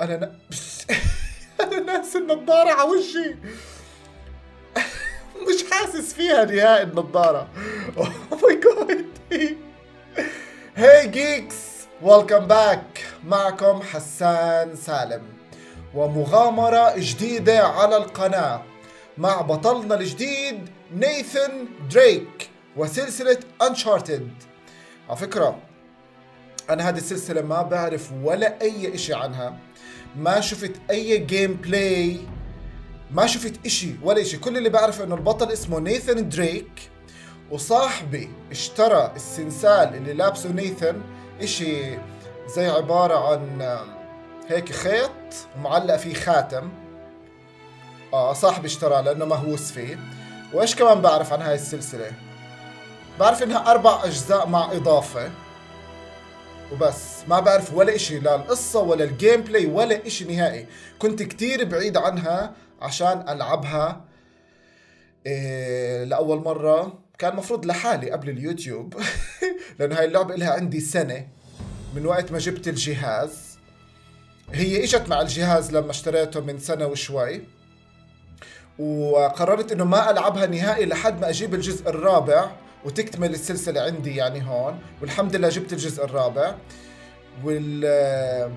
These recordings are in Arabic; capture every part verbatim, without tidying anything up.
انا نا... انا ناس النضاره على وشي مش حاسس فيها نهائي النضاره. اوه ماي جاد. هاي جيكس ويلكم باك، معكم حسان سالم ومغامره جديده على القناه مع بطلنا الجديد نيثن دريك وسلسله انشارتد. على فكره انا هذه السلسله ما بعرف ولا اي اشي عنها، ما شفت اي جيم بلاي، ما شفت اشي ولا اشي، كل اللي بعرفه انه البطل اسمه نيثن دريك وصاحبي اشترى السنسال اللي لابسه نيثن، اشي زي عباره عن هيك خيط ومعلق فيه خاتم. اه صاحبي اشترى لانه مهووس فيه. وايش كمان بعرف عن هاي السلسله؟ بعرف انها اربع اجزاء مع اضافه وبس، ما بعرف ولا اشي، لا القصة ولا الجيم بلاي ولا اشي نهائي. كنت كتير بعيد عنها عشان ألعبها إيه لأول مرة، كان مفروض لحالي قبل اليوتيوب لأن هاي اللعبة إلها عندي سنة من وقت ما جبت الجهاز، هي اجت مع الجهاز لما اشتريته من سنة وشوي، وقررت إنه ما ألعبها نهائي لحد ما أجيب الجزء الرابع وتكتمل السلسلة عندي يعني هون، والحمد لله جبت الجزء الرابع. وال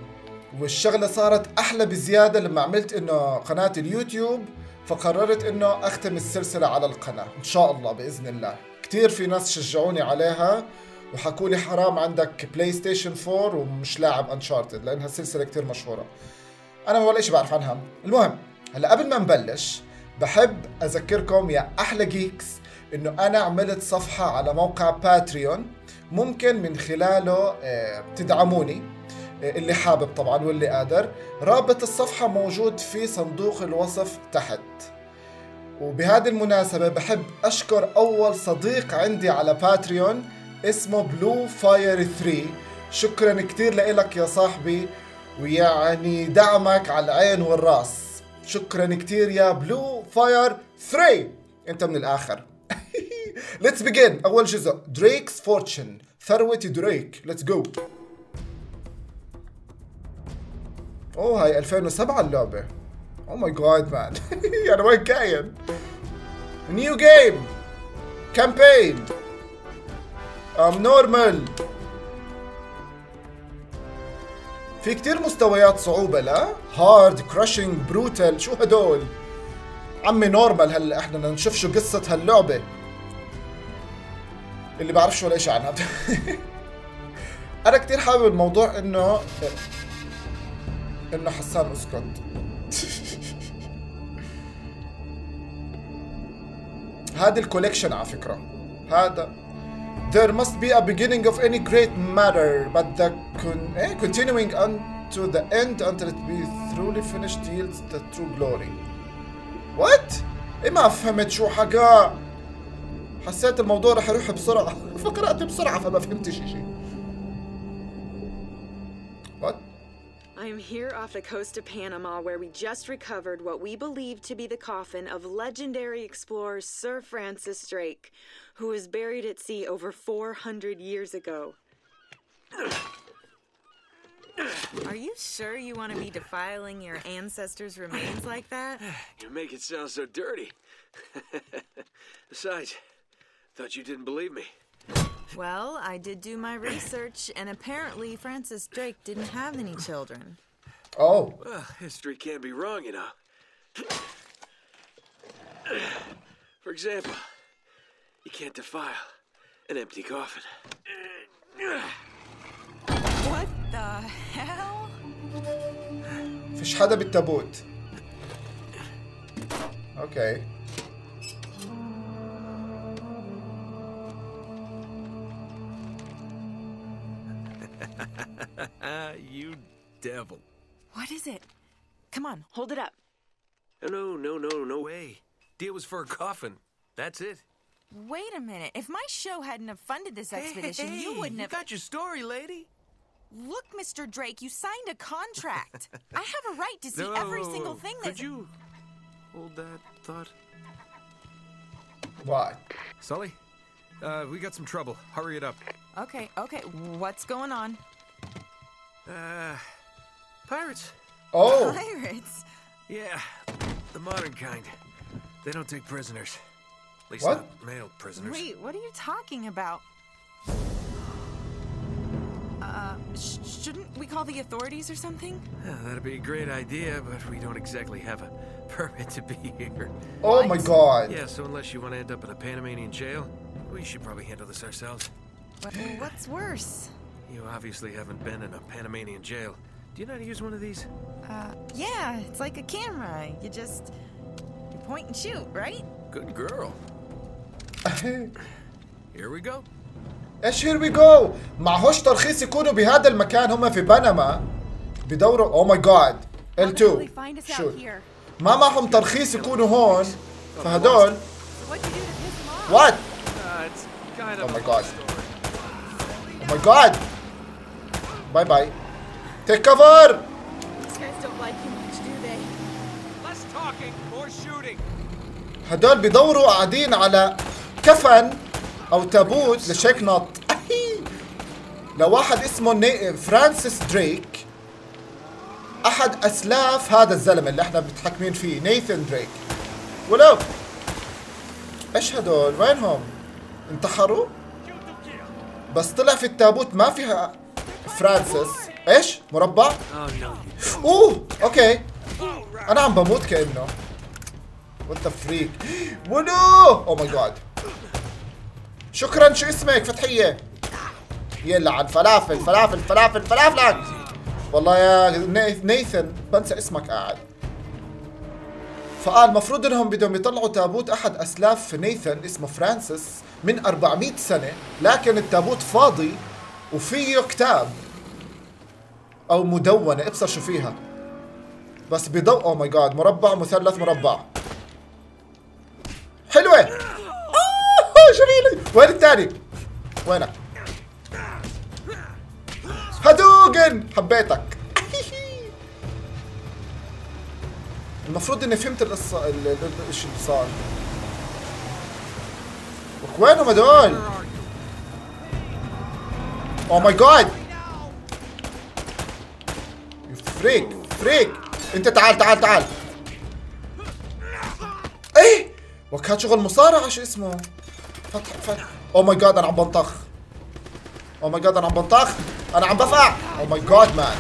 والشغلة صارت أحلى بزيادة لما عملت إنه قناة اليوتيوب، فقررت إنه أختم السلسلة على القناة إن شاء الله بإذن الله. كتير في ناس شجعوني عليها وحكوا لي حرام عندك بلاي ستيشن فور ومش لاعب أنشارتد لأنها سلسلة كتير مشهورة. أنا ولا إشي بعرف عنها. المهم هلا قبل ما نبلش بحب أذكركم يا أحلى جيكس إنه أنا عملت صفحة على موقع باتريون ممكن من خلاله تدعموني اللي حابب طبعا واللي قادر. رابط الصفحة موجود في صندوق الوصف تحت. وبهذه المناسبة بحب أشكر أول صديق عندي على باتريون اسمه بلوفاير ثري، شكرا كتير لإلك يا صاحبي، ويعني دعمك على العين والراس، شكرا كتير يا بلوفاير ثري، أنت من الآخر. Let's begin. أول جزء Drake's Fortune، ثروة دريك. Let's go. أوه هاي ألفين وسبعة اللعبة. Oh my god man. أنا وين كاين؟ New game. Campaign. I'm normal. في كتير مستويات صعوبة لا؟ Hard, crushing, brutal. شو هدول؟ عمي نورمال. هلا احنا بدنا نشوف شو قصة هاللعبة اللي بعرفش ولا شيء عنها. انا كتير حابب الموضوع انه انه حسان اسكت. هذا الكوليكشن على فكرة، هذا there must be a beginning of any great matter but the con eh, continuing on to the end until it be truly finished yields the true glory. what إيه ما فهمت شو حكى، حسيت الموضوع رح يروح بسرعة، فقرأت بسرعة فما فهمتش شيء. What? I am here off the coast of Panama where we just recovered what we believe to be the coffin of legendary explorer Sir Francis Drake, who was buried at sea over four hundred years ago. Are you sure you want to be defiling your ancestors' remains like that? You make it sound so dirty. Besides, thought you didn't believe me. Well, I did do my research, and apparently Francis Drake didn't have any children. Oh. Well, history can't be wrong, you know. For example, you can't defile an empty coffin. What the hell? فيش حدا بالتابوت. Okay. You devil. What is it? Come on, hold it up. No, no, no, no way. Deal was for a coffin. That's it. Wait a minute. If my show hadn't have funded this expedition, hey, hey, you wouldn't you have... got your story, lady. Look, Mister Drake, you signed a contract. I have a right to see no, every single thing that... Could that's... you hold that thought? Why? Sully? Uh, we got some trouble. Hurry it up. Okay, okay. What's going on? Uh, pirates. Oh. Pirates. Yeah, the modern kind. They don't take prisoners. At least what? Not male prisoners. Wait, what are you talking about? Uh, sh shouldn't we call the authorities or something? Yeah, that'd be a great idea, but we don't exactly have a permit to be here. Oh what? My god. Yeah, so unless you want to end up in a Panamanian jail, we should probably handle this ourselves. Well, what's worse? You obviously haven't been in a Panamanian jail. Do you know how to use one of these? Uh, yeah, it's like a camera. You just you point and shoot, right? Good girl. Here we go. ايش هير وي جو؟ معهوش ترخيص يكونوا بهذا المكان. هم في بنما بدوروا. او ماي جاد. إل تو شوت. ما معهم ترخيص يكونوا هون، فهدول وات؟ او ماي جاد. او ماي جاد. باي باي. تيك كفر. هدول بدوروا قاعدين على كفن او تابوت لشيك نط لواحد اسمه فرانسيس دريك، احد اسلاف هذا الزلمه اللي احنا متحكمين فيه، نيثن دريك. ولو ايش هدول؟ وينهم؟ انتحروا؟ بس طلع في التابوت ما فيها فرانسيس. ايش؟ مربع؟ اوه اوكي. انا عم بموت كانه. وات ذا فريك. ولو او ماي جاد. شكرا. شو اسمك؟ فتحية. يلا عن فلافل فلافل فلافل فلافلك. والله يا نيثن بنسى اسمك قاعد. فقال المفروض انهم بدهم يطلعوا تابوت احد اسلاف نيثن اسمه فرانسيس من أربعمئة سنة، لكن التابوت فاضي وفيه كتاب او مدونة، ابصر شو فيها. بس بضوء. او ماي جاد. مربع مثلث مربع. حلوة. جميلة. وين الثاني؟ وينك؟ هدوجن حبيتك. المفروض اني فهمت القصة. ايش اللي صار؟ وينهم هدول؟ او ماي جاد. فريك فريك. انت تعال تعال تعال. ايه وك هاد شغل مصارعة. شو اسمه؟ فتح فتح. او ماي جاد انا عم بنطخ. او ماي جاد انا عم بنطخ. انا عم بفقع. او ماي جاد مان.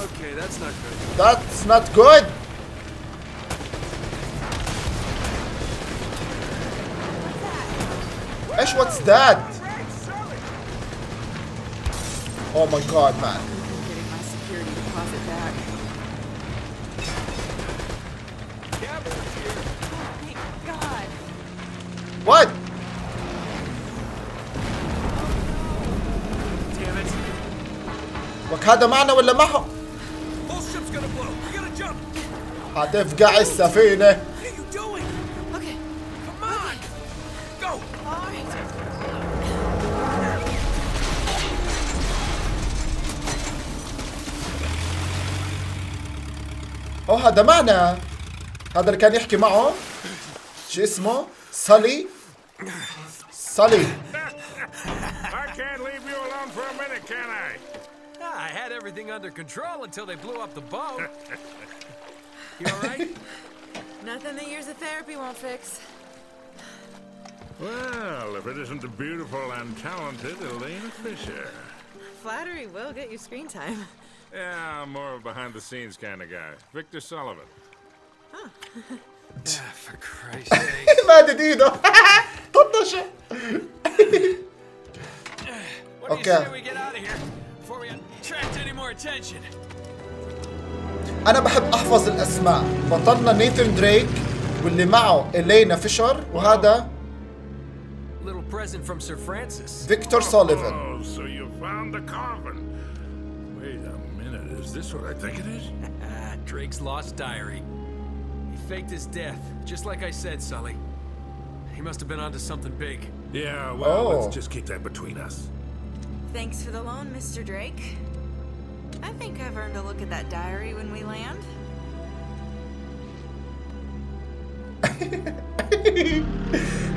اوكي ذاتس نوت جود. ذاتس نوت جود. ايش واتس ذات؟ او ماي جاد مان. What? وك هذا معنا ولا معهم؟ هتفقع السفينة. أوه هذا معنا. هذا اللي كان يحكي معه شو اسمه؟ سالي. Sully. I can't leave you alone for a minute, can I? I had everything under control until they blew up the boat. You all right? Nothing the years of therapy won't fix. Well, if it isn't the beautiful and talented Elena Fisher. Flattery will get you screen time. Yeah, I'm more of a behind-the-scenes kind of guy. Victor Sullivan. Huh. For Christ's sake. ما ديدو. طنشه. اوكي. أنا بحب أحفظ الأسماء. بطلنا نيثن دريك واللي معه إلينا فيشر وهذا فيكتور سوليفان. Faked his death, just like I said, Sully. He must have been onto something big. Yeah, well, oh. Let's just keep that between us. Thanks for the loan, Mister Drake. I think I've earned a look at that diary when we land.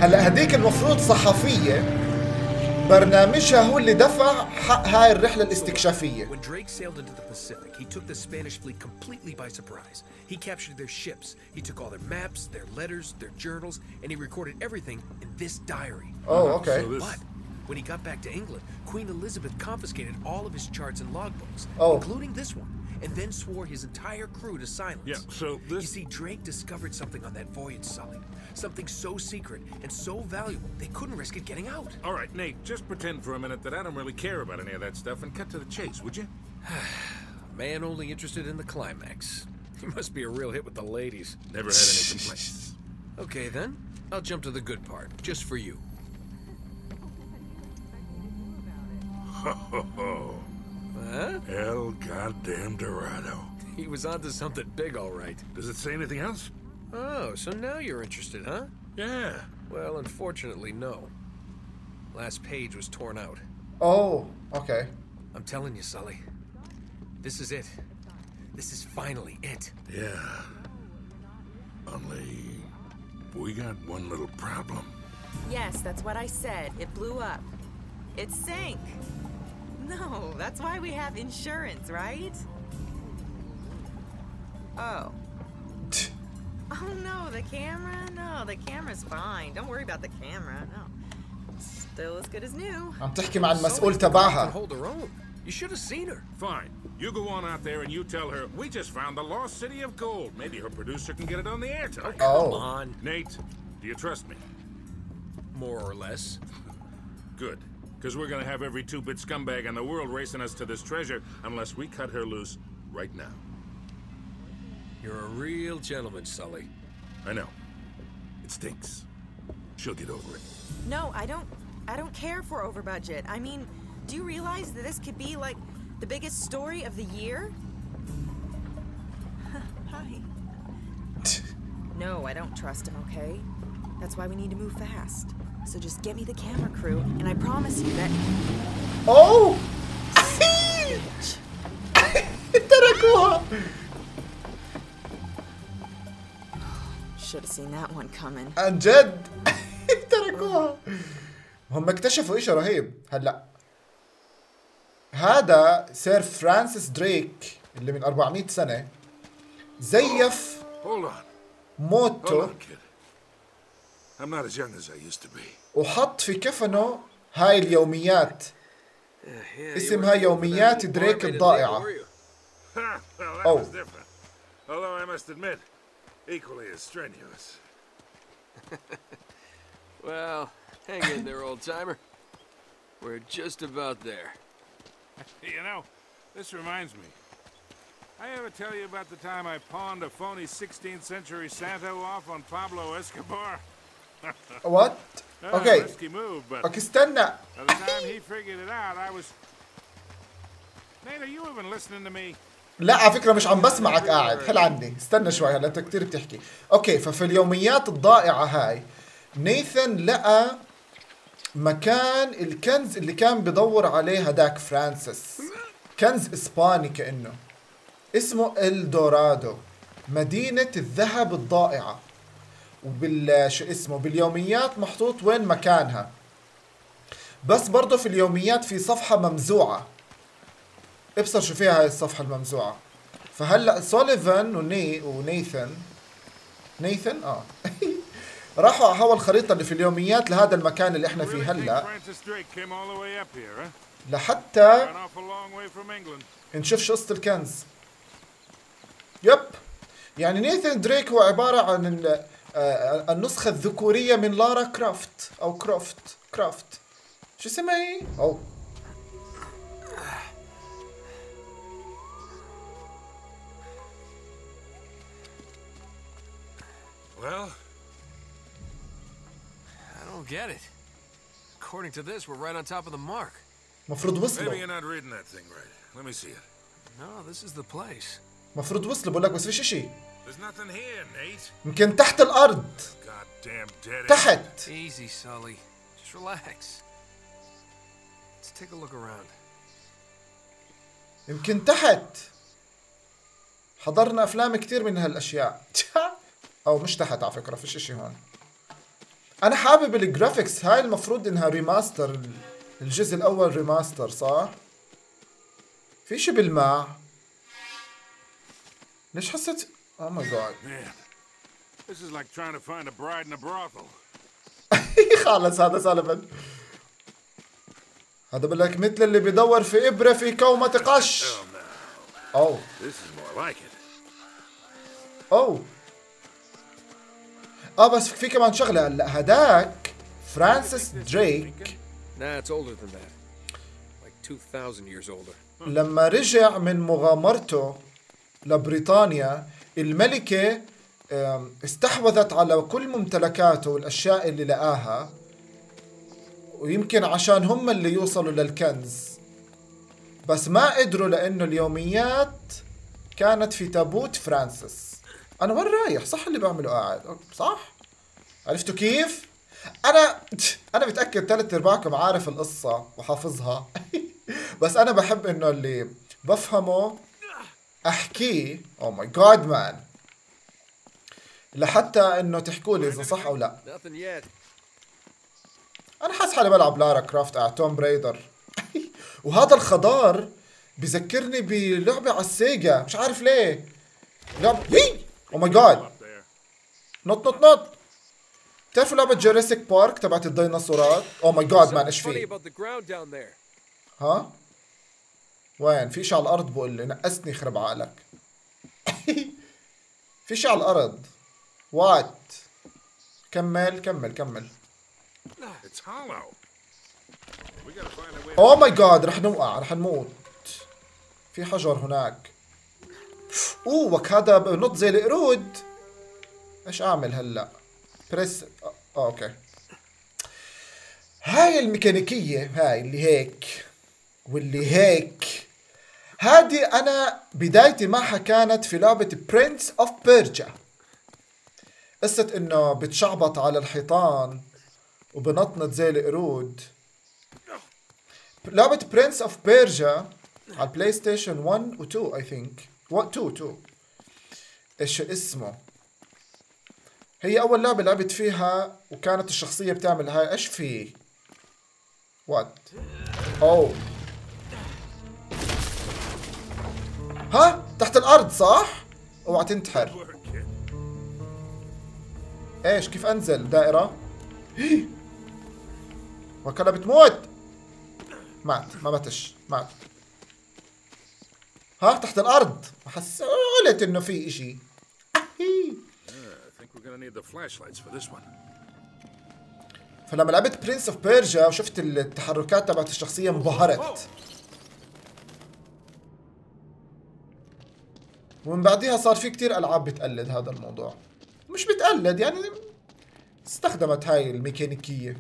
هلا هديك المفروض صحفية برنامجها هو اللي دفع حق هاي الرحلة الاستكشافية. When Drake sailed into the Pacific, he took the Spanish fleet completely by surprise. He captured their ships, he took all their maps, their letters, their journals, and he recorded everything in this diary. Oh, okay. But when he got back to England, Queen Elizabeth confiscated all of his charts and logbooks, oh. including this one, and then swore his entire crew to silence. Yeah, so this... You see, Drake discovered something on that voyage, Sully. Something so secret and so valuable, they couldn't risk it getting out. All right, Nate, just pretend for a minute that I don't really care about any of that stuff and cut to the chase, would you? Man only interested in the climax. You must be a real hit with the ladies. Never had any complaints. Okay, then. I'll jump to the good part, just for you. Ho, ho, ho. Huh? El goddamn Dorado. He was onto something big, all right. Does it say anything else? Oh, so now you're interested, huh? Yeah. Well, unfortunately, no. Last page was torn out. Oh, okay. I'm telling you, Sully. This is it. This is finally it. Yeah. Only we got one little problem. Yes, that's what I said. It blew up. It sank. No, that's why we have insurance, right? Oh. Oh no, the camera? No, the camera's fine. Don't worry about the camera. No. Still as good as new. عم تحكي مع المسؤول تبعها. You should have seen her. Fine. You go on out there and you tell her we just found the lost city of gold. Maybe her producer can get it on the air tonight. Oh, come on. Nate, do you trust me? More or less. Good. Because we're going to have every two-bit scumbag in the world racing us to this treasure unless we cut her loose right now. You're a real gentleman, Sully. I know. It stinks. She'll get over it. No, I don't... I don't care for over budget. I mean, do you realize that this could be, like, the biggest story of the year? Hi. No, I don't trust him, okay? That's why we need to move fast. So just get me the camera crew, and I promise you that. Oh! تركوها. Should have seen that one coming. عن جد تركوها. هم اكتشفوا إشي رهيب هلا. هذا سير فرانسيس دريك اللي من أربعمية سنة زيف موته. I'm not as young as I used to be. وحط في كفنه هاي اليوميات. اسمها يوميات دريك الضائعة. Oh. Although I must admit, equally as strenuous. Well, hang in there, old timer. We're just about there. You know, this reminds me. I ever tell you about the time I pawned a phony sixteenth century Santo off on Pablo Escobar? What? Okay. Okay, استنى. By the time he figured it out, I was. Nate, are you even listening to me? لا على فكرة مش عم بسمعك قاعد، حل عني، استنى شوي هلا أنت كتير بتحكي. أوكي، ففي اليوميات الضائعة هاي، نيثن لقى مكان الكنز اللي كان بدور عليه هداك فرانسيس. كنز إسباني كأنه. اسمه الدورادو، مدينة الذهب الضائعة. وبال شو اسمه باليوميات محطوط وين مكانها، بس برضه في اليوميات في صفحة ممزوعة. ابصر شو فيها هاي الصفحة الممزوعة. فهلا سوليفان وني ونيثن نيثن اه راحوا على هوا الخريطة اللي في اليوميات لهذا المكان اللي احنا فيه هلا، لحتى نشوف شو قصة الكنز. يب، يعني نيثن دريك هو عبارة عن النسخة الذكورية من لارا كرافت أو كروفت كرافت شو اسمها هي؟ أو Well, I don't get it. According to this, we're right on top of the mark. مفروض وصلوا. Maybe you're not reading that thing right. Let me see it. No, this is the place. مفروض وصلوا بقول لك بس فيش شيء. There's nothing here, Nate. يمكن تحت الأرض. Goddamn dead. تحت. Easy, Sully. Just relax. Let's take a look around. يمكن تحت. حضرنا أفلام كتير من هالأشياء. أو مش تحت على فكرة، فيش إشي هون. أنا حابب الجرافيكس هاي، المفروض إنها ريماستر الجزء الأول ريماستر صح؟ في شي بالماع. ليش حسيت؟ Oh my god. This is like trying to find a bride in a brothel. خلص هذا سالفة. هذا بقول لك مثل اللي بيدور في إبرة في كومة قش. أو. أو. آه بس في كمان شغلة هلا هداك فرانسيس دريك. لما رجع من مغامرته لبريطانيا الملكة استحوذت على كل ممتلكاته والأشياء اللي لقاها، ويمكن عشان هم اللي يوصلوا للكنز، بس ما قدروا لأنه اليوميات كانت في تابوت فرانسيس. أنا وين رايح؟ صح اللي بعمله قاعد صح؟ عرفتوا كيف؟ أنا أنا متأكد ثلاث أرباعكم عارف القصة وحافظها. بس أنا بحب إنه اللي بفهمه أحكيه. أو ماي جاد مان، لحتى إنه تحكوا لي إذا صح أو لا. أنا حاسس حالي بلعب لارا كرافت على توم برايدر. وهذا الخضار بذكرني بلعبة على السيجا، مش عارف ليه. لعبة أو ماي جاد، نط نط نط. بتعرفوا لعبة جوراسيك بارك تبعت الديناصورات؟ أو ماي جاد مان إيش في؟ ها؟ وين؟ في شيء على الأرض بقول لي، نقصني يخرب عقلك. في شيء على الأرض. وات؟ كمل كمل كمل. أوه ماي جاد رح نوقع، رح نموت. في حجر هناك. أوه وك هذا بنط زي القرود. إيش أعمل هلا؟ بريس. أوه أوكي. هاي الميكانيكية هاي اللي هيك واللي هيك، هادي أنا بدايتي معها كانت في لعبة برنس أوف بيرجا. قصة إنه بتشعبط على الحيطان وبنطنط زي القرود. لعبة برنس أوف بيرجا على البلاي ستيشن واحد و اثنين أي ثينك، واحد اثنين اثنين. إيش اسمه؟ هي أول لعبة لعبت فيها وكانت الشخصية بتعمل هاي. إيش في؟ وات؟ أوه ها تحت الارض صح؟ اوعى تنتحر. ايش كيف انزل؟ دائرة؟ وكلا بتموت. مات ما ماتش مات. ها تحت الارض حسيت انه في اشي. فلما لعبت برنس اوف بيرجا وشفت التحركات تبعت الشخصية انبهرت، ومن بعدها صار في كتير ألعاب بتقلد هذا الموضوع. مش بتقلد يعني، استخدمت هاي الميكانيكية.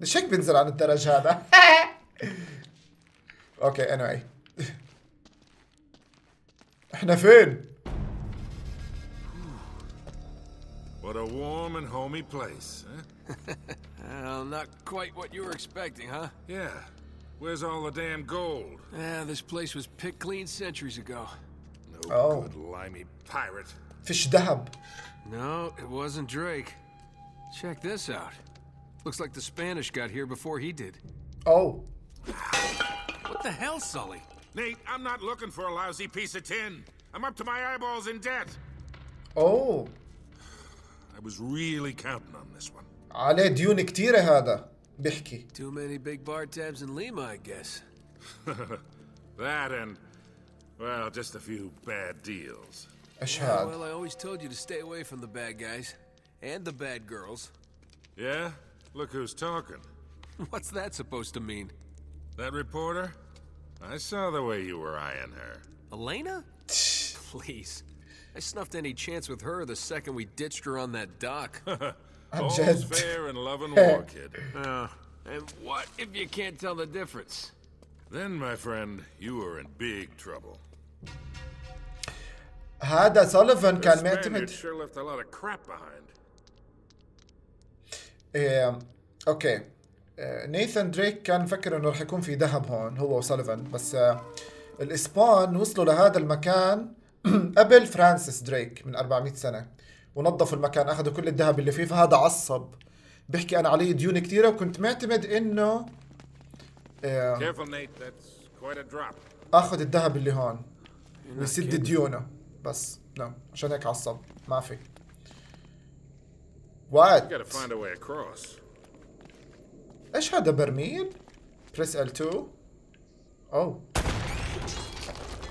ليش هيك بنزل عن الدرج هذا؟ اوكي anyway. احنا فين؟ What a warm and homey place, huh? Well, not quite what you were expecting, huh? Yeah. Where's all the damn gold? Yeah, this place was picked clean centuries ago. Oh, good limey pirate. Fish dab. No, it wasn't Drake. Check this out. Looks like the Spanish got here before he did. Oh. What the hell, Sully? Nate, I'm not looking for a lousy piece of tin. I'm up to my eyeballs in debt. Oh. I was really counting on this one. عليه ديون كتيرة هذا بيحكي. Too many big bar tabs in Lima, I guess. That and well, just a few bad deals. Yeah, well, I always told you to stay away from the bad guys and the bad girls. Yeah? Look who's talking. What's that supposed to mean? That reporter? I saw the way you were eyeing her. Elena? Please. I snuffed any chance with her the second we ditched her on that dock. I'm just fair and loving war, kid. Uh, and what if you can't tell the difference? Then, my friend, you are in big trouble. هذا سوليفان كان معتمد. ايه اوكي. نيثان دريك كان مفكر انه رح يكون في ذهب هون هو وسوليفان، بس الاسبان وصلوا لهذا المكان قبل فرانسيس دريك من أربعمية سنة، ونظفوا المكان اخذوا كل الذهب اللي فيه. فهذا عصب بحكي انا علي ديون كثيرة وكنت معتمد انه ايه. اخذ الذهب اللي هون ويسد ديونه بس. نعم عشان هيك عصب. ما في وقت. ايش هذا؟ برميل؟ بريس إل تو. اوه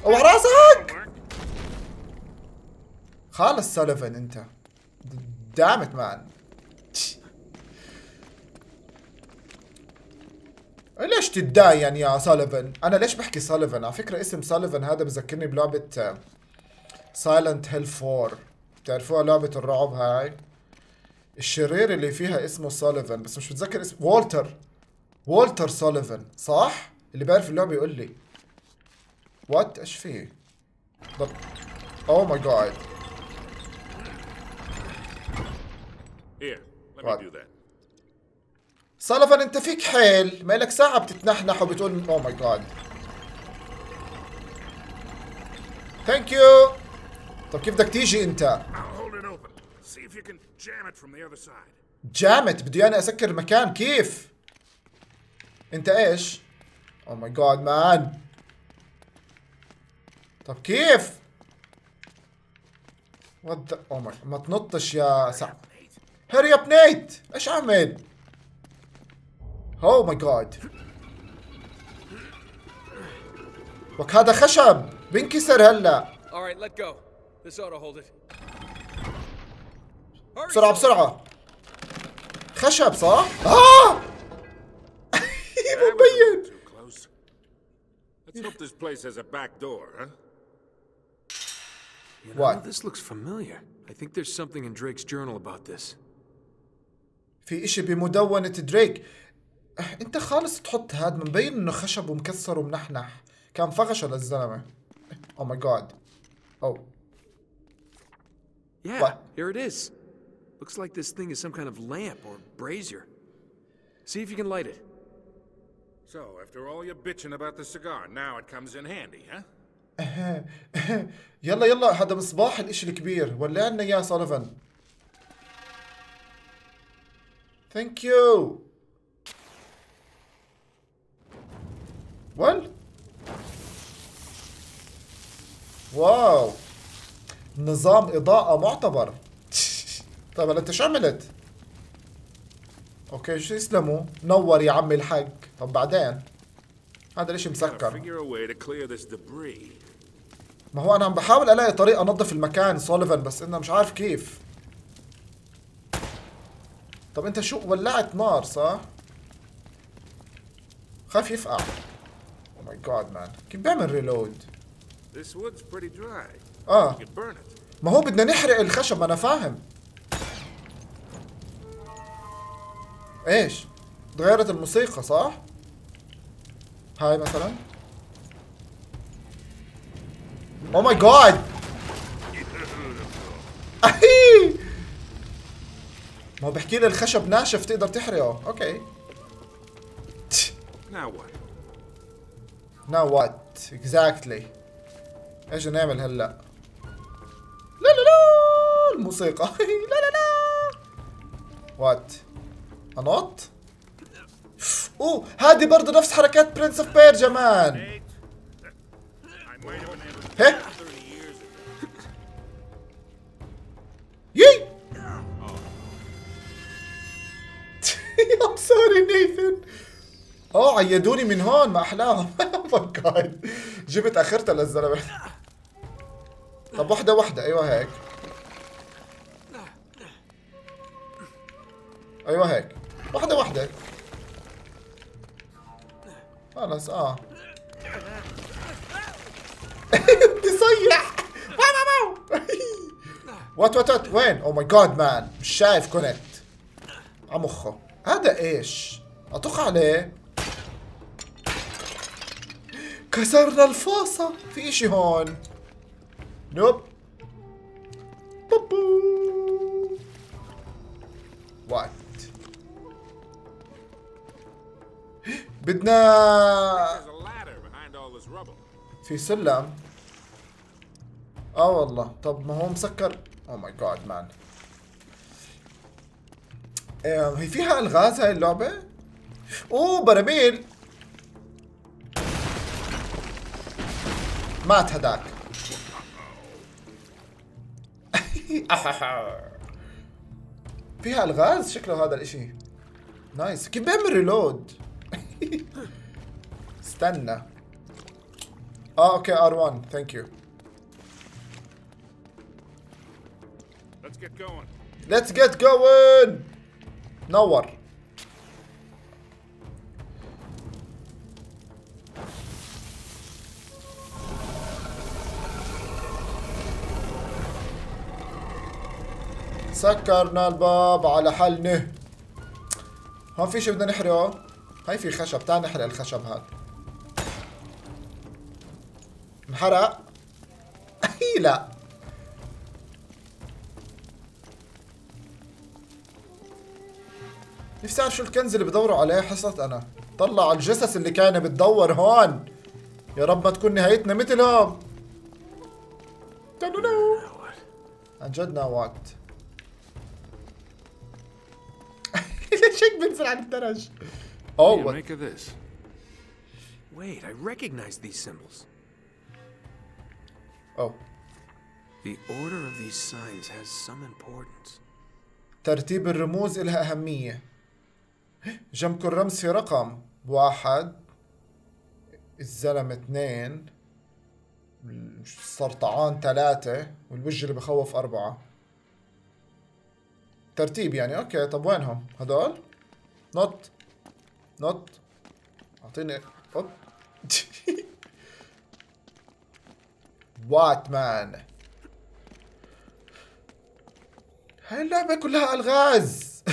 اوه راسك! خالص سوليفان انت. دامت مان. ليش تتداين يا سوليفان؟ انا ليش بحكي سوليفان؟ على فكره اسم سوليفان هذا بذكرني بلعبه سايلنت هيل فور. بتعرفوها لعبه الرعب هاي؟ الشرير اللي فيها اسمه سوليفان بس مش بتذكر اسمه. والتر والتر سوليفان صح؟ اللي بيعرف اللعبه يقول لي. وات ايش فيه؟ ضب. اوه ماي جاد. سوليفان انت فيك حيل، مالك ساعة بتتنحنح وبتقول اوه ماي جاد. ثانك يو. طب كيف بدك تيجي انت؟ جامت بدي اياني اسكر المكان كيف؟ انت ايش؟ اوه ماي جاد مان. طب كيف؟ وات ذا اوه ماي. ما تنطش يا سعد. هيري اب نيت. ايش اعمل؟ اوه ماي جاد. وك هذا خشب بينكسر هلا. بسرعة بسرعة. خشب صح؟ اه مبين. What? This looks familiar. I think there's something in Drake's journal about this. في اشي بمدونة دريك. انت خالص تحط هاد مبين انه خشب ومكسر ومنحنح. كان فغشه للزلمة. Oh my god. Oh. Yeah. What? Here it is. Looks like this thing is some kind of lamp or brazier. See if you can light it. So, after all your bitching about the cigar, now it comes in handy, huh? يلا يلا هذا مصباح الاشي الكبير. ولعنا يا سوليفان. ثانك يو. وال واو نظام اضاءة معتبر. طيب انت شو عملت؟ اوكي شو يسلموا؟ نور يا عمي الحق. طب بعدين هذا الاشي مسكر. ما هو انا عم بحاول الاقي طريقة انظف المكان سوليفان بس انا مش عارف كيف. طب انت شو ولعت نار صح؟ خاف يفقع. او ماي جاد مان كيف بيعمل ريلود؟ اه ما هو بدنا نحرق الخشب انا فاهم. ايش؟ تغيرت الموسيقى صح؟ هاي مثلا. اوه ماي جاد. ما هو بحكي لي الخشب ناشف تقدر تحرقه. اوكي ناو وات ناو وات اكزاكتلي. ايش نعمل هلا؟ لا لا لا الموسيقى. لا لا لا وات انط. اوه هادي برضه نفس حركات برنس اوف بيرجا مان. هيك يي. I'm sorry Nathan. اوه عيدوني من هون ما احلاهم. جبت اخرتها للزلمه. طب وحده وحده. ايوه هيك ايوه هيك وحده وحده خلص. اه تصيح. وات وات وات وين؟ او ماي جاد مان مش شايف. كونت عمخه. هذا ايش؟ اطق عليه. كسرنا الفاصة. في اشي هون. نوب. بوبو. وات بدنا في سلم. اه والله. طب ما هو مسكر. او ماي جاد مان. هي فيها الغاز هاي اللعبة؟ اوه براميل. مات هداك. فيها الغاز شكله هذا الاشي. نايس. كيف بعمل ريلود؟ استنى. اه اوكي آر واحد ثانك يو. Let's get going. Let's get going. نور. سكرنا الباب على حلنا. هون في شيء بدنا نحرقه؟ هاي في خشب، تعال نحرق الخشب هذا. انحرق؟ اي لا. نفسي اعرف شو الكنز اللي بدوروا عليه، حصلت انا. طلع على الجثث اللي كانت بتدور هون. يا رب ما تكون نهايتنا مثلهم. عن جد ناوات. ليش هيك بنزل على الدرج؟ اوه Wait, I recognize these symbols. Oh. The order of these signs has some importance. ترتيب الرموز إلها أهمية. جنب كل رمز في رقم. واحد، الزلمة اثنين، السرطعان ثلاثة، والوجه اللي بخوف أربعة. ترتيب يعني. اوكي طب وينهم هدول؟ نط نط اعطيني اوب. وات مان، هاي اللعبة كلها الغاز.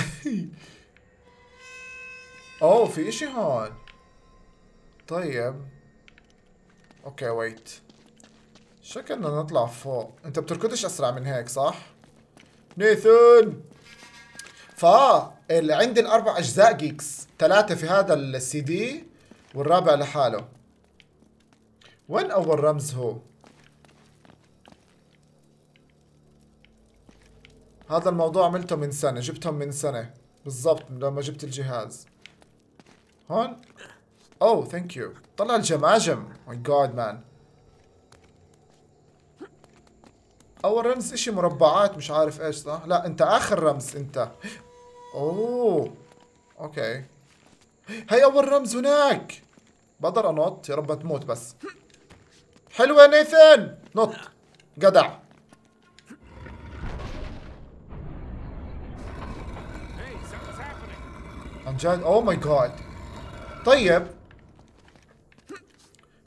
اوه في اشي هون. طيب اوكي ويت، شكلنا نطلع فوق. انت بتركضش اسرع من هيك صح نيثن؟ فا عندي الاربع اجزاء جيكس، ثلاثة في هذا السي دي والرابع لحاله. وين اول رمز هو؟ هذا الموضوع عملته من سنة، جبتهم من سنة بالضبط لما جبت الجهاز. هون اوه ثانك يو. طلع الجماجم. ماي جاد مان. اول رمز اشي مربعات مش عارف ايش صح؟ لا انت اخر رمز انت. اوه اوكي هاي اول رمز هناك. بقدر انط؟ يا رب ما تموت بس. حلوة نيثن. نط جدع. عن جد اوه ماي جاد. طيب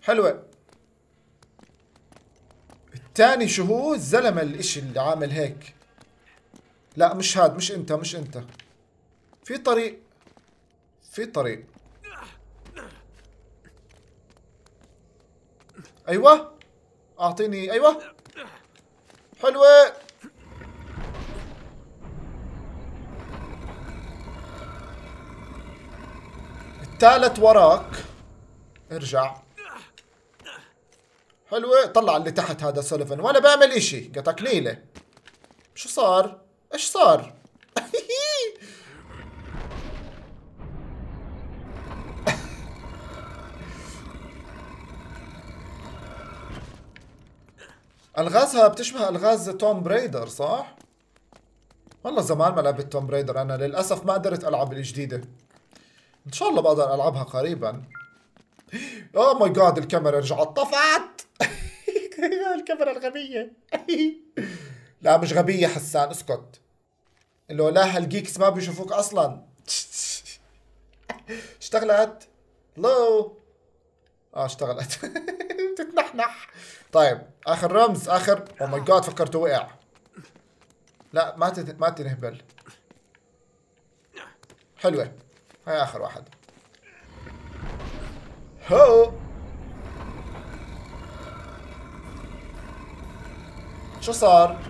حلوة. الثاني شو هو؟ الزلمة الاشي اللي عامل هيك. لا مش هاد، مش انت مش انت. في طريق، في طريق. ايوه اعطيني. ايوه حلوة. الثالث وراك. ارجع. حلوة. طلع اللي تحت هذا سوليفان وانا بعمل اشي. قطعك ليلة. شو صار؟ ايش صار؟ الغازها بتشبه الغاز توم رايدر صح؟ والله زمان ما لعبت توم رايدر انا للاسف، ما قدرت العب الجديدة. ان شاء الله بقدر العبها قريبا. اوه ماي جاد الكاميرا رجعت طفعت. الكاميرا الغبية. لا مش غبية حسان اسكت. لولاها الجيكس ما بيشوفوك اصلا. اشتغلت. لو اه اشتغلت. بتتنحنح. طيب اخر رمز اخر. او ماي جاد فكرته وقع. لا ما تت... ما تنهبل. حلوة هاي اخر واحد. هو شو صار؟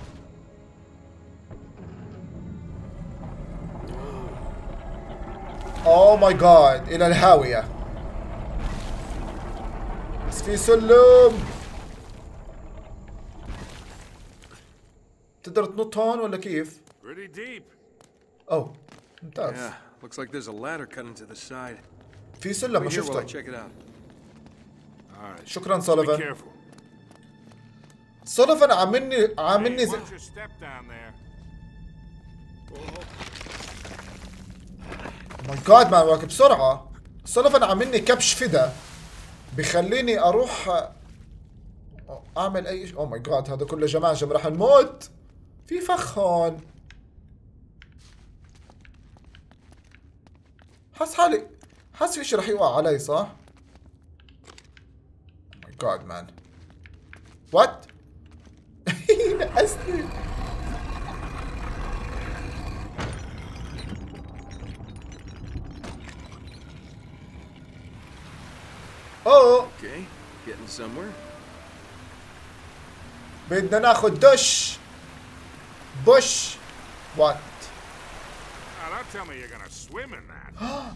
اوه ماي جاد الى الهاوية. بس في سلم. تقدر تنط هون ولا كيف؟ اوه ممتاز. في سلم ما شفته. شكرا سوليفان. صدفة عاملني عاملني زي ماي جاد مان. واقف بسرعة. صدفة عاملني كبش فدا بخليني اروح اعمل اي شيء. او ماي جاد هذا كله جماعة جم راح نموت. في فخ هون. حس حالي حس في شيء راح يوقع علي صح؟ ماي جاد مان. وات؟ نقصني. اوه بدنا ناخد دش بوش. وات؟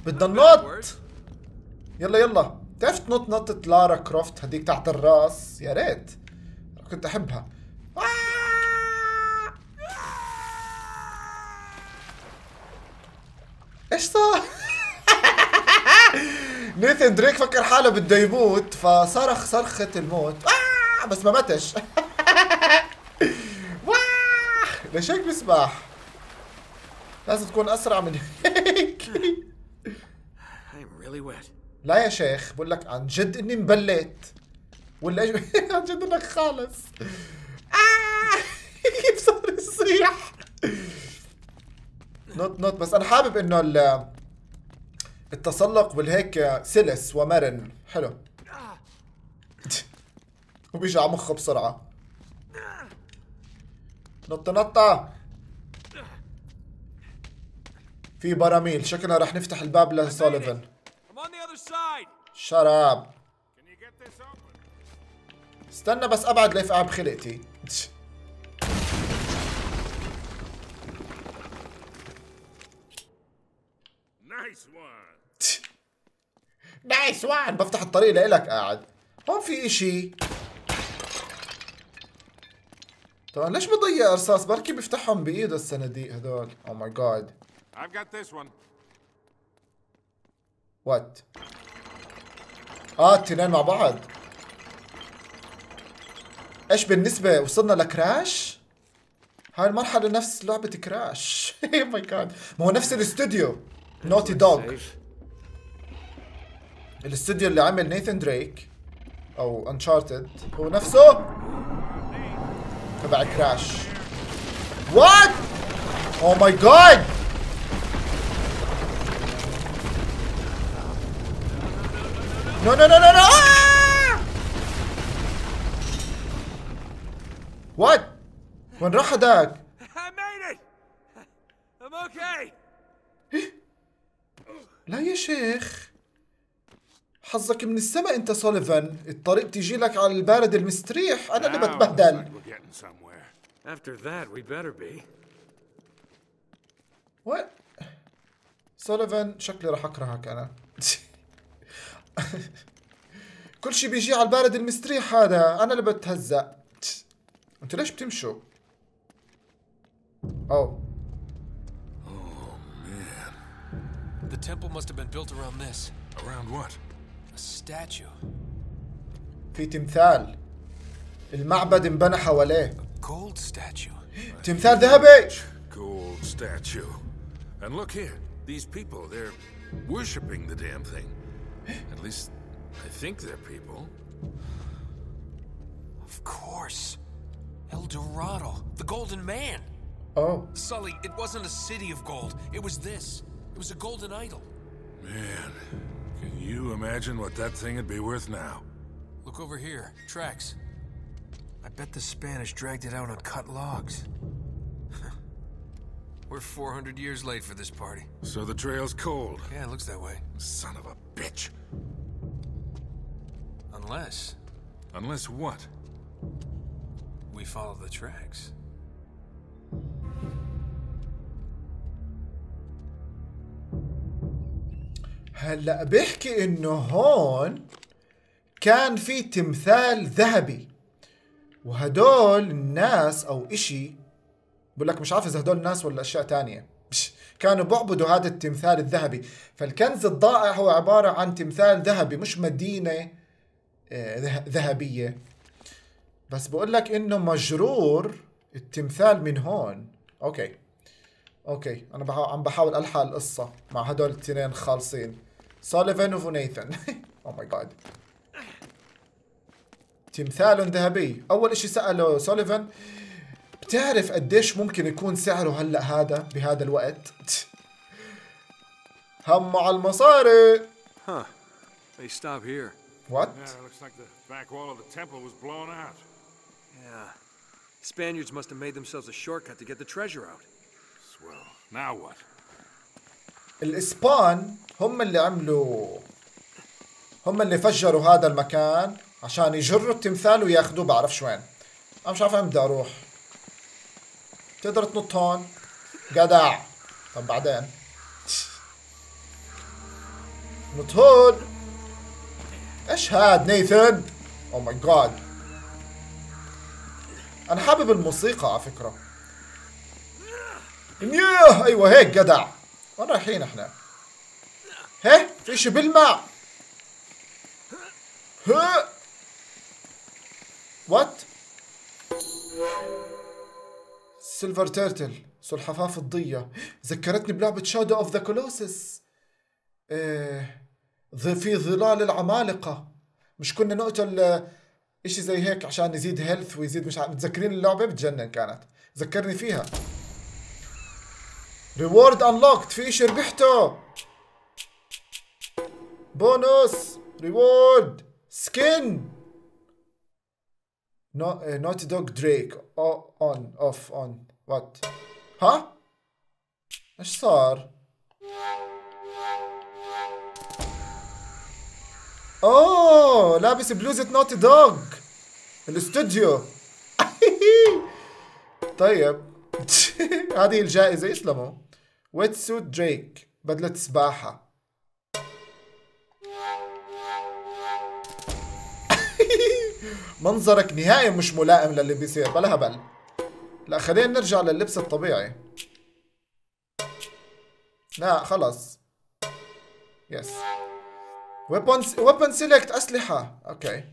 بدنا ننط. يلا يلا. بتعرف تنط نطة لارا كروفت هديك تحت الراس؟ يا ريت كنت احبها. ايش صار؟ نيثن دريك فكر حاله بده يموت فصرخ صرخة الموت بس ما ماتش. ليش هيك بسبح؟ لازم تكون اسرع من هيك. لا يا شيخ بقول لك عن جد اني مبليت ولا ايش؟ عن جد انك خالص. كيف صار يصيح؟ نط نط. بس انا حابب انه التسلق بالهيك سلس ومرن حلو. وبيجي على مخه بسرعه. نط نطه. في براميل شكلنا رح نفتح الباب لسوليفن. شراب. استنى بس ابعد ليفقع بخلقتي. نايس وان. نايس وان. بفتح الطريق لإلك قاعد. هون في إشي. طبعا ليش بضيع رصاص؟ بركي بيفتحهم بإيده الصناديق هذول. أو ماي جاد. وات؟ آه التنين مع بعض. ايش بالنسبة وصلنا لكراش؟ هاي المرحلة نفس لعبة كراش. اي ماي جاد. ما هو نفس الاستوديو نوتي دوغ. الاستوديو اللي عمل نيثن دريك او انشارتد هو نفسه تبع كراش. وات؟ او ماي جاد. نو نو نو نو نو. وات؟ وين راح هداك؟ لا يا شيخ حظك من السما انت سوليفان. الطريق تيجي لك على البارد المستريح. انا اللي بتبهدل. وات؟ سوليفان شكلي راح اكرهك انا. كل شيء بيجي على البارد المستريح هذا. انا اللي بتهزأ. انتوا ليش بتمشوا؟ أو Oh man. The temple must have been built around this. Around what? A statue. في تمثال. المعبد انبنى حواليه. Gold statue. تمثال ذهبي. Gold statue. And look here. These people, they're worshiping the damn thing. At least I think they're people. Of course. El Dorado, the golden man. Oh. Sully, it wasn't a city of gold. It was this. It was a golden idol. Man, can you imagine what that thing would be worth now? Look over here. Tracks. I bet the Spanish dragged it out on cut logs. We're four hundred years late for this party. So the trail's cold. Yeah, it looks that way. Son of a bitch. Unless. Unless what? We follow the tracks. هلا بيحكي انه هون كان في تمثال ذهبي وهدول الناس او اشي بقول لك مش عارف اذا هدول الناس ولا اشياء تانية كانوا بعبدوا هذا التمثال الذهبي. فالكنز الضائع هو عبارة عن تمثال ذهبي مش مدينة ذهبية. بس بقول لك انه مجرور التمثال من هون. اوكي اوكي انا بحا... عم بحاول الحق القصه مع هدول الاثنين خالصين، سوليفان ونيثن. او ماي جاد، تمثال ذهبي. اول شيء ساله سوليفان بتعرف قديش ممكن يكون سعره هلا هذا بهذا الوقت؟ هم على المصاري. ها they stop here. What? Yeah, it looks like the back wall of the temple was blown out. Yeah. Spaniards must have made themselves a shortcut to get the treasure out. Swell. Now what? الإسبان هم اللي عملوا، هم اللي فجروا هذا المكان عشان يجروا التمثال وياخذوه بعرفش وين. أنا مش عارف وين بدي أروح. تقدر تنط هون؟ جدع. طب بعدين نط هون. ايش هاد نيثن؟ او ماي جاد، انا حابب الموسيقى على فكره. ياه ايوه هيك جدع. وين رايحين احنا؟ هه في شي بلمع. ها وات؟ سيلفر تيرتل، سلحفاه الضيه، ذكرتني بلعبه شادو اوف ذا كولوسس. ايه في ظلال العمالقة، مش كنا نقتل اشي زي هيك عشان يزيد هيلث ويزيد مش عارف؟ متذكرين اللعبة؟ بتجنن كانت، ذكرني فيها. ريورد انلوكت، في اشي ربحته، بونس ريورد سكين. نوتي دوغ دريك اون اوف اون وات. ها ايش صار؟ اوه لابس بلوزة نوتي دوغ الاستوديو. طيب هذه الجائزة. يسلموا. ويت سوت دريك، بدلة سباحة. منظرك نهائي مش ملائم للي بيصير، بلا هبل. لا خلينا نرجع لللبس الطبيعي. لا خلص. يس Weapons, weapon select، أسلحة. اوكي.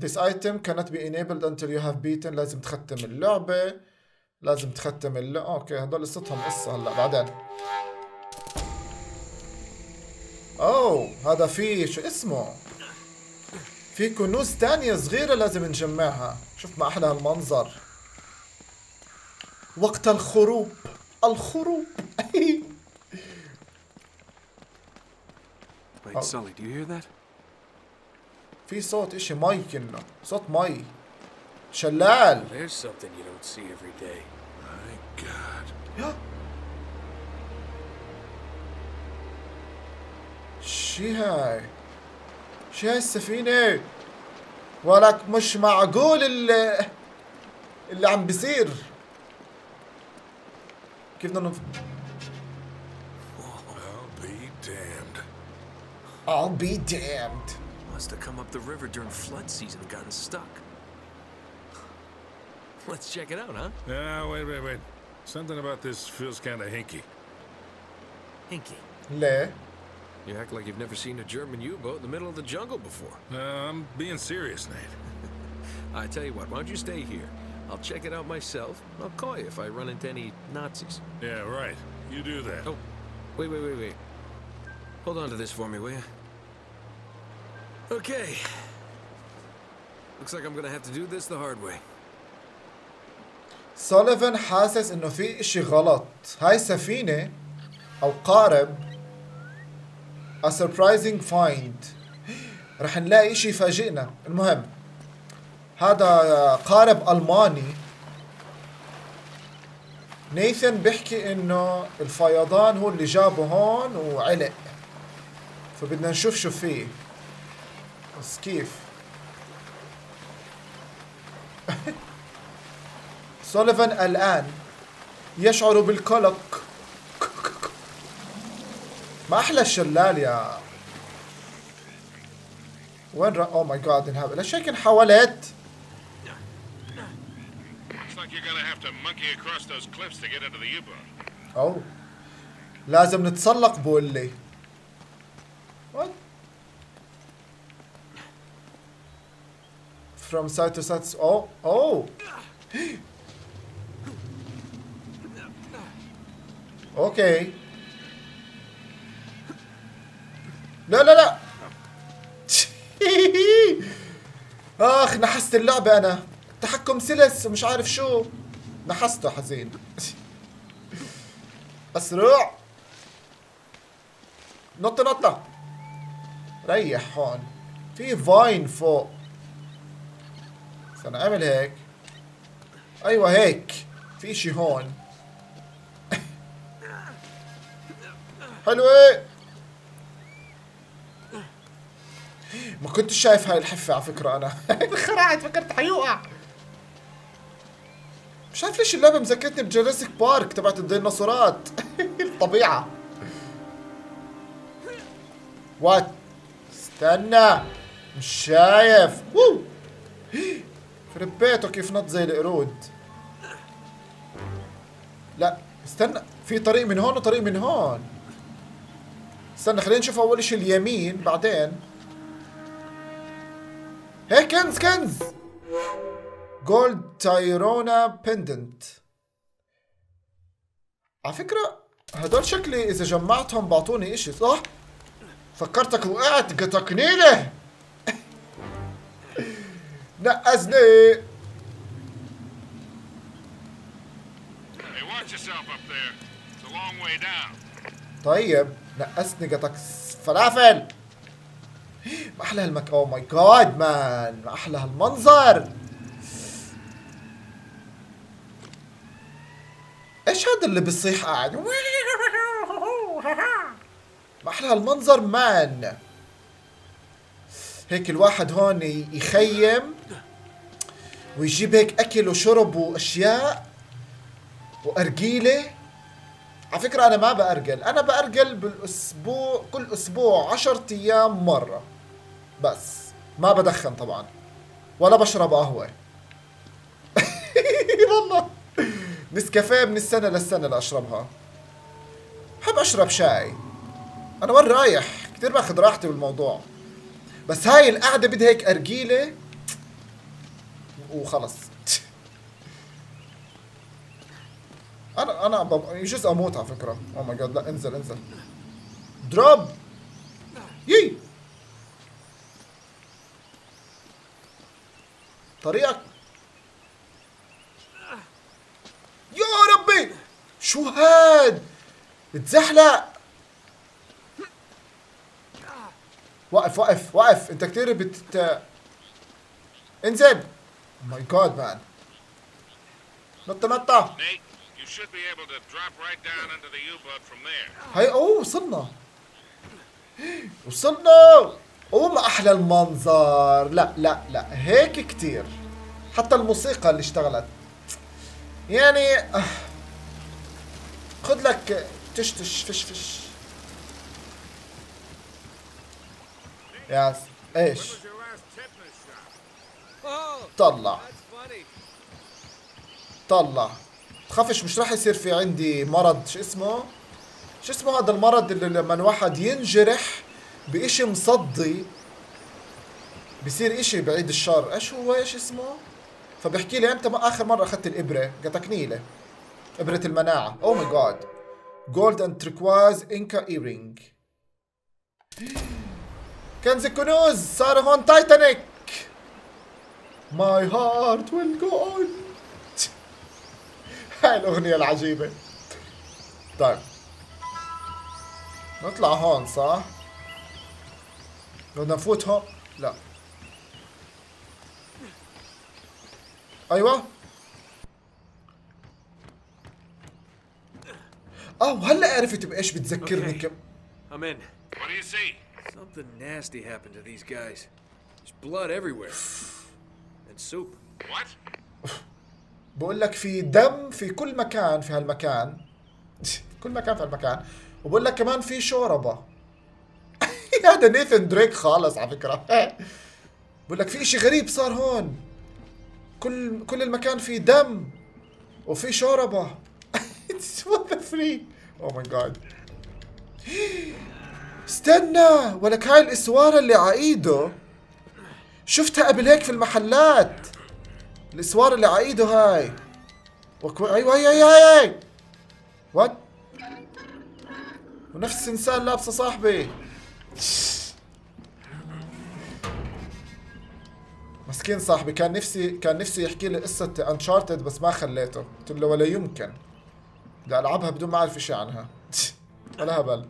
This item cannot be enabled until you have beaten. لازم تختم اللعبة، لازم تختم اللعبة. اوكي هدول قصتهم قصة هلا بعدين. اوه هذا في شو اسمه؟ في كنوز ثانية صغيرة لازم نجمعها. شوف ما أحلى هالمنظر. وقت الخروب، الخروب. Wait, Sully, do you hear that? في صوت إشي مي كنا، صوت مي. شلال. There's something you don't see every day. My God. شي هاي؟ شي هاي السفينة؟ ولك مش معقول اللي اللي عم بيصير. كيف بدنا نف... I'll be damned. Must have come up the river during flood season and gotten stuck. Let's check it out, huh? No, wait, wait, wait. Something about this feels kind of hinky. Hinky? Le. You act like you've never seen a German U-boat in the middle of the jungle before. No, uh, I'm being serious, Nate. I tell you what, why don't you stay here? I'll check it out myself. I'll call you if I run into any Nazis. Yeah, right. You do that. Oh, wait, wait, wait, wait. Hold on to this for me, will you? Okay. Looks like I'm gonna have to do this the hard way. سوليفان حاسس انه في اشي غلط. هاي سفينة او قارب. A surprising find. رح نلاقي اشي يفاجئنا. المهم هذا قارب ألماني. نيثن بيحكي انه الفيضان هو اللي جابه هون وعلق، فبدنا نشوف شو فيه بس كيف. سوليفان الآن يشعر بالقلق. ما أحلى الشلال يا. وين رأ؟ أوه ماي جاد انهبل. ليش هيك انحولت؟ أوه لازم نتسلق بقول لي. What? from side to side. Oh, oh. Okay. لا لا لا. اخ نحست اللعبة انا. التحكم سلس ومش عارف شو. نحسته حزين. اسرع. نط نطة. ريح هون. في فاين فوق. استنى اعمل هيك. ايوه هيك. في شي هون. حلوة. ما كنت شايف هاي الحفة على فكرة أنا. انخرعت فكرت حيوقع. مش عارف ليش اللعبة مذكرتني بجوراسيك بارك تبعت الديناصورات. الطبيعة. وات. استنى. مش شايف. وو. خربيته كيف نط زي القرود. لا استنى. في طريق من هون وطريق من هون. استنى خلينا نشوف أول شيء اليمين بعدين. هي كنز كنز جولد تايرونا بندنت. على فكرة هدول شكلي إذا جمعتهم بعطوني إشي صح؟ فكرتك وقعت قطقني له. نقزني. طيب نقزني قطق فلافل. ما احلى هالمك. اوه ماي جاد مان ما احلى هالمنظر. ايش هذا اللي بيصيح قاعد؟ ما احلى هالمنظر مان. هيك الواحد هون يخيم ويجيب هيك اكل وشرب واشياء وارجيله. على فكرة أنا ما بأرجل، أنا بأرجل بالأسبوع كل أسبوع عشرة أيام مرة. بس ما بدخن طبعاً ولا بشرب قهوة. والله نسكافيه من السنة للسنة لأشربها. بحب أشرب شاي. أنا وين رايح؟ كثير باخذ راحتي بالموضوع. بس هاي القعدة بدها هيك أرجيلة وخلص. أنا أنا يجوز أموت على فكرة. أوه ماي جاد لا انزل انزل. دروب. يي. طريقك. يا ربي شو هاد؟ اتزحلق. وقف وقف وقف أنت كتير بت انزل. أوه ماي جاد مان. نط نطة. You should be able to drop right down into the U-boat from there. هاي اوه وصلنا. وصلنا. اوه ما احلى المنظر. لا لا لا هيك كتير. حتى الموسيقى اللي اشتغلت. يعني خذ لك تشتش فش فش. ياس ايش؟ طلع. طلع. خافش مش راح يصير في عندي مرض شو اسمه؟ شو اسمه هذا المرض اللي لما الواحد ينجرح بإشي مصدي بصير إشي بعيد الشر، ايش هو ايش اسمه؟ فبحكي لي امتى آخر مرة أخذت الإبرة؟ قطكنيلة إبرة المناعة. أوه ماي جاد جولد أند تريكواز إنكا إيرينج. كنز الكنوز. صار هون تايتانيك. ماي هارت ويل جو أون. هاي الأغنية العجيبة. طيب نطلع هون صح؟ بدنا نفوت هون؟ لا أيوه. أوه هلا عرفت بإيش بتذكرني كم. I'm in. What do you see? Something nasty happened to these guys. There's blood everywhere. And soup. What? بقول لك في دم في كل مكان في هالمكان. كل مكان في هالمكان. وبقول لك كمان في شوربه. هذا نيثن دريك خالص على فكره. بقول لك في اشي غريب صار هون. كل كل المكان في دم وفي شوربه. وات ذا فري. اوه ماي جاد. استنى ولك هاي الاسواره اللي على ايده شفتها قبل هيك في المحلات، الاسوار اللي على ايده هاي. وكو... ايوه هي هي هي وات، ونفس الانسان لابسه صاحبي. مسكين صاحبي، كان نفسي كان نفسي يحكي لي قصه انشارتد بس ما خليته، قلت له ولا يمكن بدي العبها بدون ما اعرف شيء عنها. ولا هبل.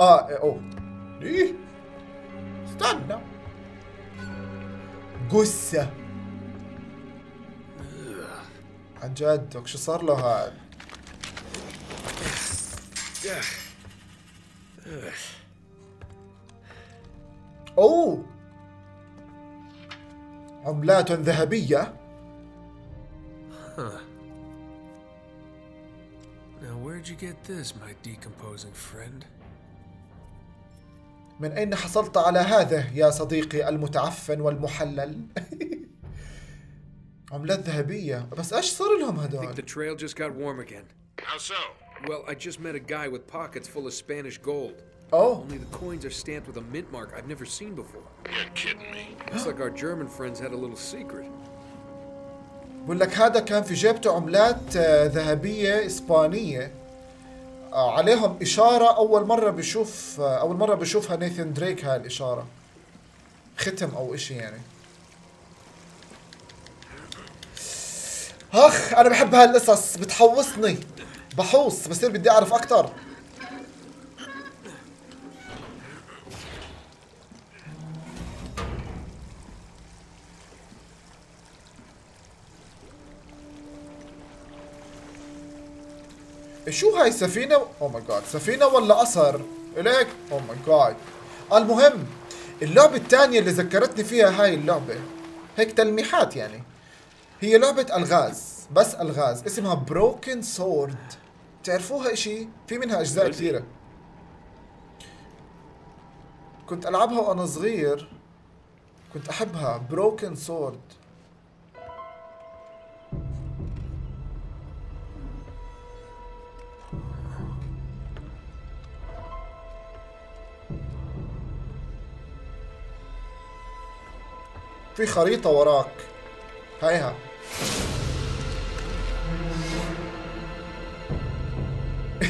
اه اوه ايه استنى، قصة عن جدك شو صار له هذا؟ اوه عملات ذهبية. Now where'd you get this, my decomposing friend? من أين حصلت على هذا يا صديقي المتعفن والمحلل؟ عملات ذهبية، بس ايش صار لهم هذول؟ I think the trail just got warm again. How so? Well, I just met a guy with pockets full of Spanish gold. Oh. Only the coins are stamped with a mint mark I've never seen before. You're kidding me. Looks like our German friends had a little secret. بقول لك هذا كان في جيبته عملات ذهبية إسبانية عليهم إشارة، أول مرة بشوف أول مرة بشوفها نيثن دريك، هاي الإشارة ختم أو إشي يعني. أخ أنا بحب هالقصص، بتحوصني بحوص، بصير بدي أعرف أكتر. شو هاي سفينة؟ أوه ماي جاد، سفينة ولا قصر؟ إليك؟ أوه ماي جاد. المهم اللعبة الثانية اللي ذكرتني فيها هاي اللعبة، هيك تلميحات يعني، هي لعبة ألغاز، بس ألغاز، اسمها بروكن سورد. تعرفوها إشي؟ في منها أجزاء كثيرة. كنت ألعبها وأنا صغير، كنت أحبها، بروكن سورد. في خريطة وراك، هيها.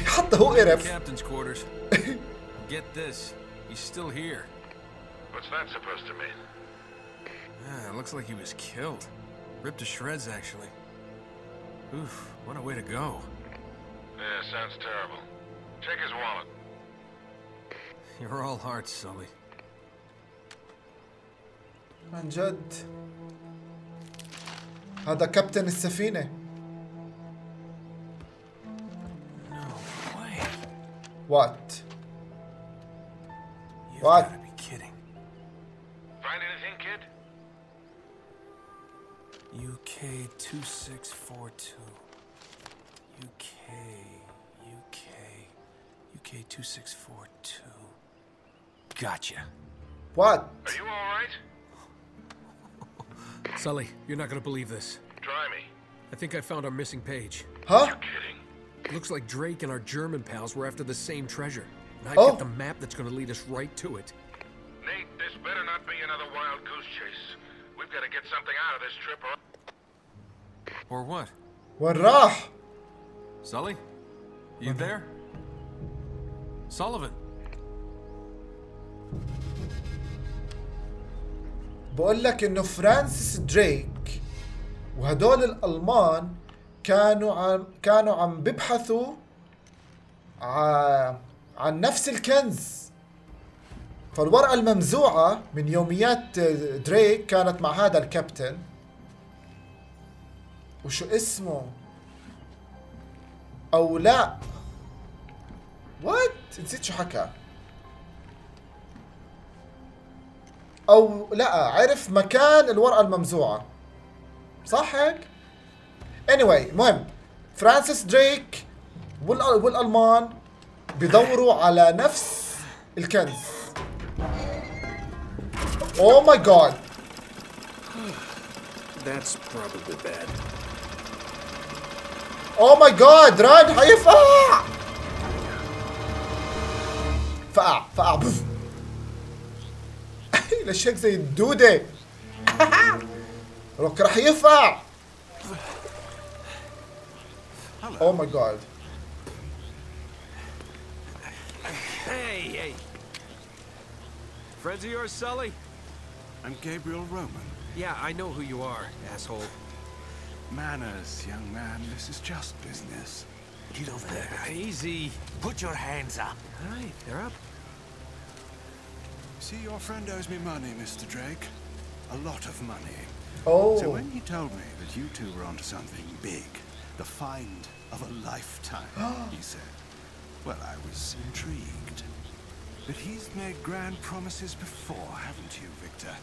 حتى هو قرف. عن جد هذا كابتن السفينة. وات وات وات Sully, you're not gonna believe this. Try me. I think I found our missing page. Huh? You're kidding. Looks like Drake and our German pals were after the same treasure. And I've got the map that's gonna lead us right to it. Nate, this better not be another wild goose chase. We've got to get something out of this trip or... Or what? What rah? Sully? You there? Sullivan? بقول لك انه فرانسيس دريك وهدول الالمان كانوا عم كانوا عم بيبحثوا ع... عن نفس الكنز. فالورقه الممزوعه من يوميات دريك كانت مع هذا الكابتن، وشو اسمه او لا وات نسيت شو حكى، او لا عرف مكان الورقه الممزوعه صح هيك. anyway المهم فرانسيس دريك والالمان بدوروا على نفس الكنز. اوه ماي جاد ذاتس بروبلي باد. اوه ماي جاد ران حيفقع، فقع فقع. مستحيل الشيك زي الدودة. روك راح يفقع. اوه ماي جاد. Hey, hey. Friends of yours, Sully? I'm Gabriel Roman. Yeah, I know who you are, asshole. Manners, young man. This is just business. Get over there. Easy. Put your hands up. All right, they're up. See, your friend owes me money, Mister Drake. A lot of money. Oh. So when he told me that you two were onto something big, the find of a lifetime, he said. Well, I was intrigued. But he's made grand promises before, haven't you, Victor?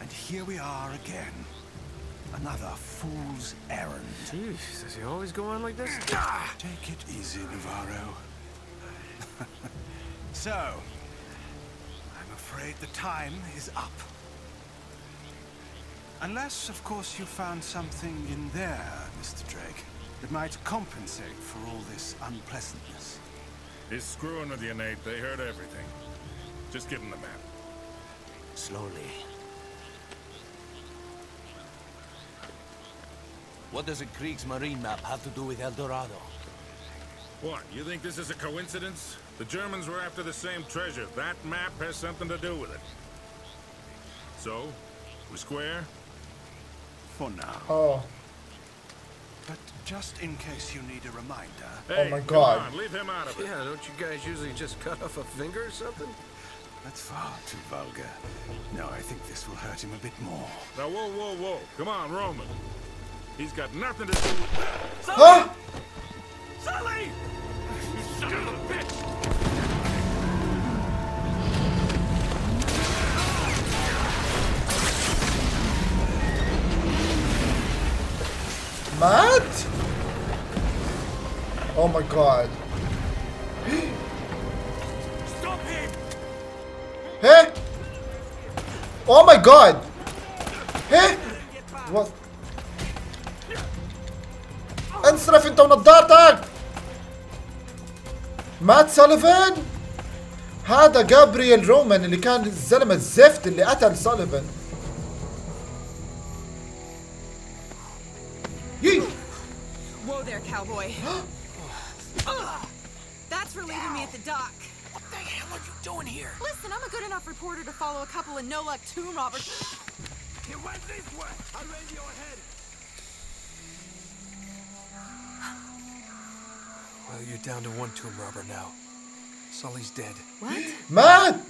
And here we are again. Another fool's errand. Jeez, does he always go on like this? Take it easy, Navarro. So, I'm afraid the time is up. Unless, of course, you found something in there, Mister Drake, that might compensate for all this unpleasantness. He's screwing with you, Nate. They heard everything. Just give him the map. Slowly. What does a Kriegsmarine map have to do with El Dorado? What? You think this is a coincidence? The Germans were after the same treasure. That map has something to do with it. So, we're square? For now. Oh. But just in case you need a reminder. Hey, oh my God! Come on, leave him out of it. Yeah, don't you guys usually just cut off a finger or something? That's far too vulgar. No, I think this will hurt him a bit more. Now, whoa, whoa, whoa! Come on, Roman. He's got nothing to do with that. Sully! Huh? Sully! You son of a bitch! What? Oh my God. Stop him. Hey. Oh my God. Hey. What? انصرف انت ونظارتك. مات سوليفان. هذا جابرييل رومان اللي كان الزلمة الزفت اللي قتل سوليفان. Cowboy. That's for leaving me at the dock. What the hell are you doing here? Listen, I'm a good enough reporter to follow a couple of no-luck tomb robbers. It went this way. I ran your head. Well, you're down to one tomb robber now. Sully's dead. What? Matt!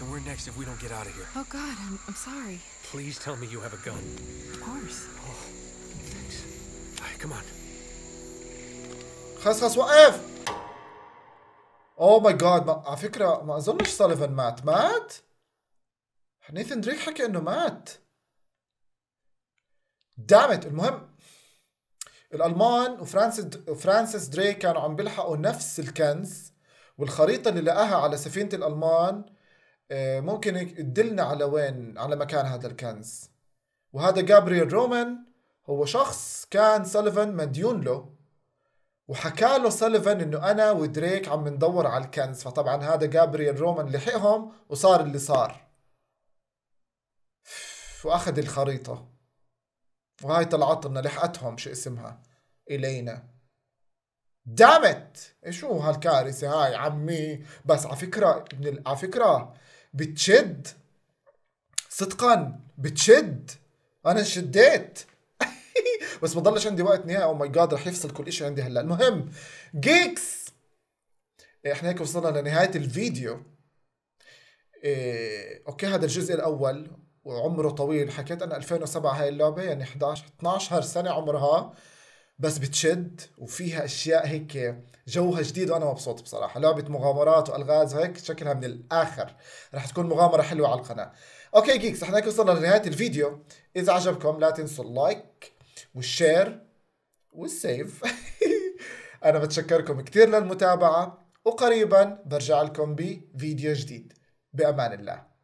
And we're next if we don't get out of here. Oh, God, I'm, I'm sorry. Please tell me you have a gun. Of course. Oh, thanks. All right, come on. خلاص خلاص وقف. اوه ماي جاد. على فكرة ما اظنش سوليفان مات. مات؟ نيثن دريك حكى انه مات. دامت. المهم الالمان وفرانسيس فرانسيس دريك كانوا عم بيلحقوا نفس الكنز، والخريطة اللي لقاها على سفينة الالمان ممكن تدلنا على وين، على مكان هذا الكنز. وهذا جابرييل رومان هو شخص كان سوليفان مديون له، وحكى له سوليفان انه انا ودريك عم ندور على الكنز. فطبعا هذا جابرييل رومان لحقهم وصار اللي صار، واخذ الخريطه، وهاي طلعت لنا لحقتهم. شو اسمها؟ الينا. دامت. شو هالكارثه هاي عمي. بس على فكره على فكره بتشد صدقا، بتشد. انا شديت بس ما ضلش عندي وقت نهائي. او ماي جاد رح يفصل كل شيء عندي هلا. المهم جيكس، احنا هيك وصلنا لنهايه الفيديو. إيه اوكي، هذا الجزء الاول وعمره طويل. حكيت انا ألفين وسبعة هاي اللعبه، يعني احدعش اتنعش سنه عمرها، بس بتشد وفيها اشياء هيك جوها جديد، وانا مبسوط بصراحه. لعبه مغامرات والغاز وهيك، شكلها من الاخر رح تكون مغامره حلوه على القناه. اوكي جيكس، احنا هيك وصلنا لنهايه الفيديو. اذا عجبكم لا تنسوا اللايك والشير والسيف. أنا بتشكركم كتير للمتابعة، وقريبا برجع لكم بفيديو جديد. بأمان الله.